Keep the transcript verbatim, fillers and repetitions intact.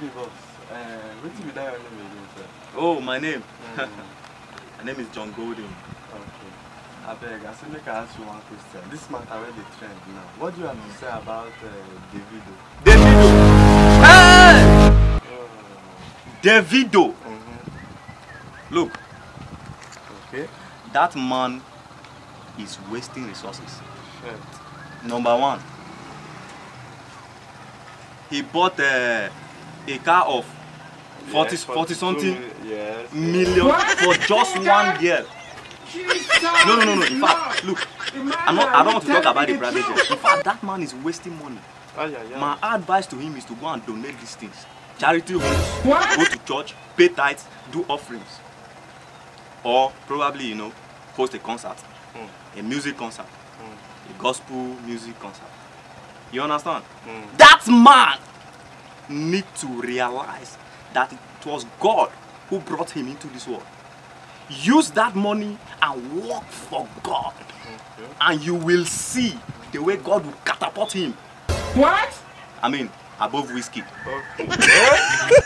D J boss, uh, what's your name again, sir? Oh, my name? Mm. My name is John Golding. Okay. I beg, I still make I ask you one question. This matter where the trend now. What do you have to say about uh, Davido? Davido! Hey! Uh, Davido! Mm-hmm. Look. Okay. That man is wasting resources. Shit. Number one. He bought uh, a car of forty, yes, forty something mil yes, million yes. for just one year. No, no, no, no. In fact, look, I'm not, I don't want to talk about the private jet. In fact, that man is wasting money. Oh, yeah, yeah. My advice to him is to go and donate these things. Charity works, go to church, pay tithes, do offerings, or probably you know, host a concert, mm. a music concert, mm. a gospel music concert. You understand? Mm. That man need to realize that it was God who brought him into this world. Use that money and work for God. Okay. And you will see the way God will catapult him. What? I mean, above whiskey. Okay.